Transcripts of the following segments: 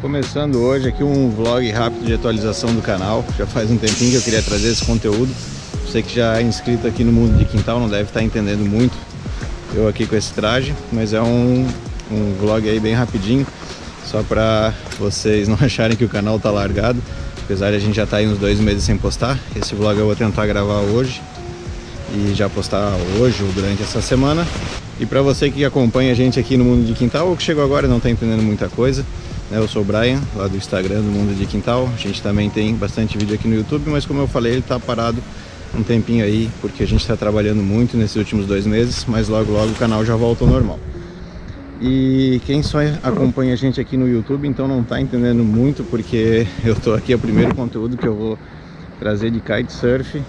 Começando hoje aqui um vlog rápido de atualização do canal. Já faz um tempinho que eu queria trazer esse conteúdo. Você que já é inscrito aqui no Mundo de Quintal não deve estar entendendo muito eu aqui com esse traje, mas é um vlog aí bem rapidinho, só para vocês não acharem que o canal tá largado, apesar de a gente já tá aí uns 2 meses sem postar. Esse vlog eu vou tentar gravar hoje e já postar hoje ou durante essa semana. E para você que acompanha a gente aqui no Mundo de Quintal ou que chegou agora e não tá entendendo muita coisa, né? Eu sou o Brian, lá do Instagram do Mundo de Quintal. A gente também tem bastante vídeo aqui no YouTube, mas como eu falei, ele tá parado um tempinho aí, porque a gente tá trabalhando muito nesses últimos 2 meses, mas logo logo o canal já volta ao normal. E quem só acompanha a gente aqui no YouTube, então não tá entendendo muito, porque eu tô aqui, é o primeiro conteúdo que eu vou trazer de kitesurf.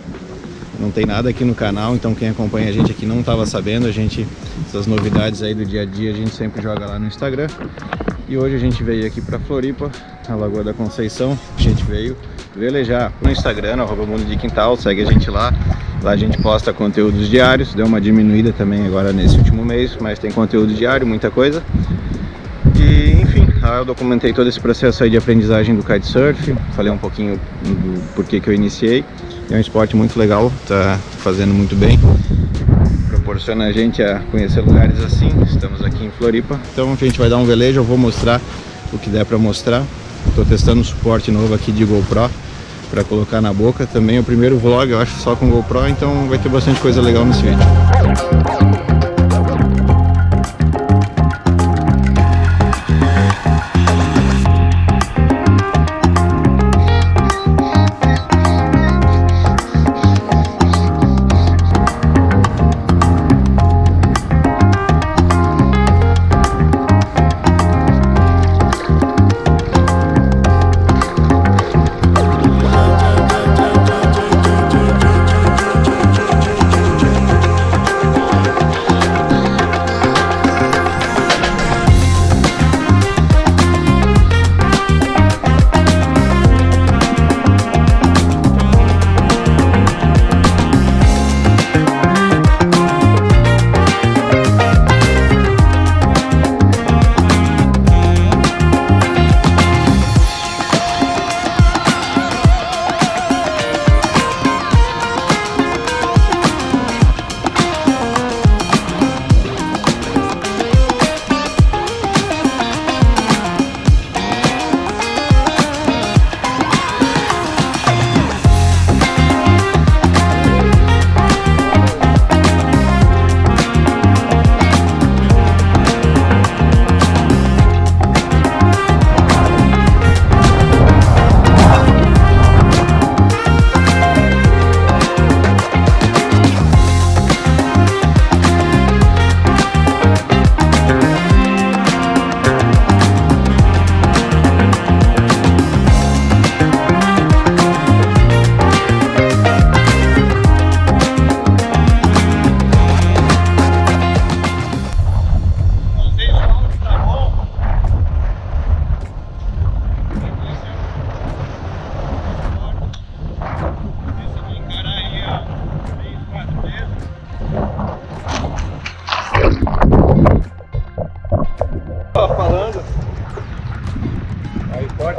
Não tem nada aqui no canal, então quem acompanha a gente aqui não estava sabendo. A gente, essas novidades aí do dia a dia, a gente sempre joga lá no Instagram. E hoje a gente veio aqui para Floripa, na Lagoa da Conceição. A gente veio velejar no Instagram, @mundodequintal, segue a gente lá. Lá a gente posta conteúdos diários, deu uma diminuída também agora nesse último mês, mas tem conteúdo diário, muita coisa. E enfim, lá eu documentei todo esse processo aí de aprendizagem do kitesurf, falei um pouquinho do porquê que eu iniciei. É um esporte muito legal, tá fazendo muito bem, proporciona a gente a conhecer lugares assim. Estamos aqui em Floripa, então a gente vai dar um velejo, eu vou mostrar o que der para mostrar. Estou testando um suporte novo aqui de GoPro para colocar na boca, também é o primeiro vlog, eu acho, só com GoPro, então vai ter bastante coisa legal nesse vídeo.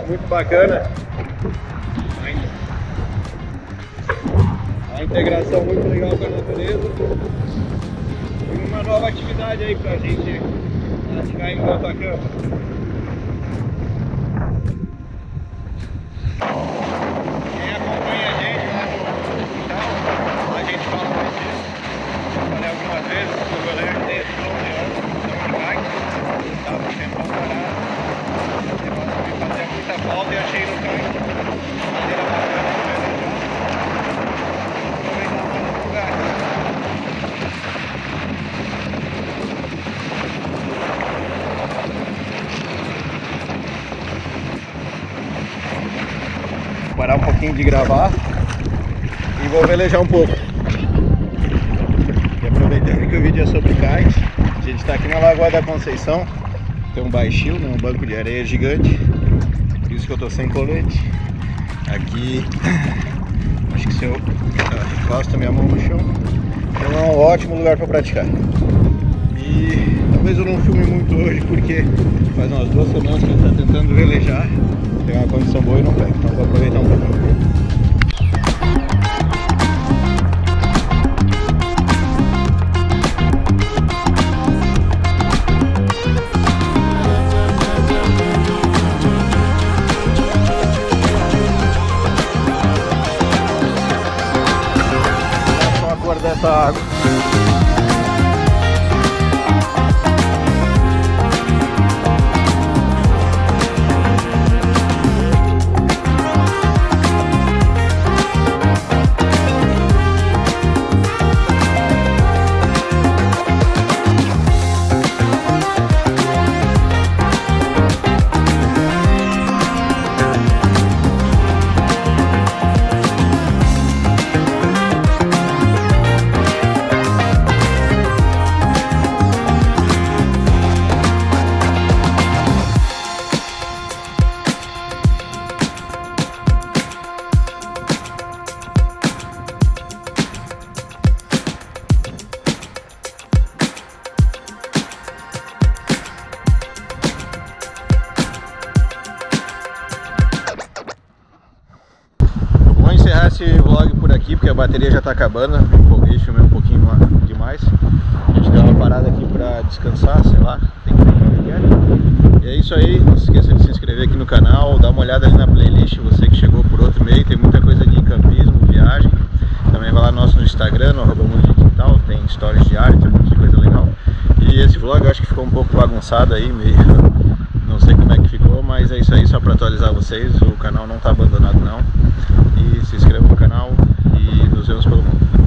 Muito bacana, a integração muito legal com a natureza e uma nova atividade aí pra gente praticar em Atacama. Parar um pouquinho de gravar e vou velejar um pouco. E aproveitando que o vídeo é sobre kite, a gente está aqui na Lagoa da Conceição, tem um baixio, né, um banco de areia gigante, por isso que eu estou sem colete. Aqui, acho que se eu encosto minha mão no chão, então é um ótimo lugar para praticar. E talvez eu não filme muito hoje, porque faz umas 2 semanas que a gente está tentando velejar, tem uma condição boa e não pega, então vou aproveitar um pouquinho. Dessa água. Esse vlog por aqui, porque a bateria já está acabando. Me empolguei, filmei um pouquinho demais. A gente deu uma parada aqui para descansar, sei lá, tem que ver. E é isso aí, não se esqueça de se inscrever aqui no canal, dá uma olhada ali na playlist, você que chegou por outro meio, tem muita coisa de campismo, viagem. Também vai lá no nosso Instagram, no Mundo de Quintal, tem stories diárias, tem um monte de coisa legal. E esse vlog eu acho que ficou um pouco bagunçado aí, meio... não sei como é que ficou, mas é isso aí, só para atualizar vocês, o canal não está abandonado não. Se inscreva no canal e nos vemos pelo mundo.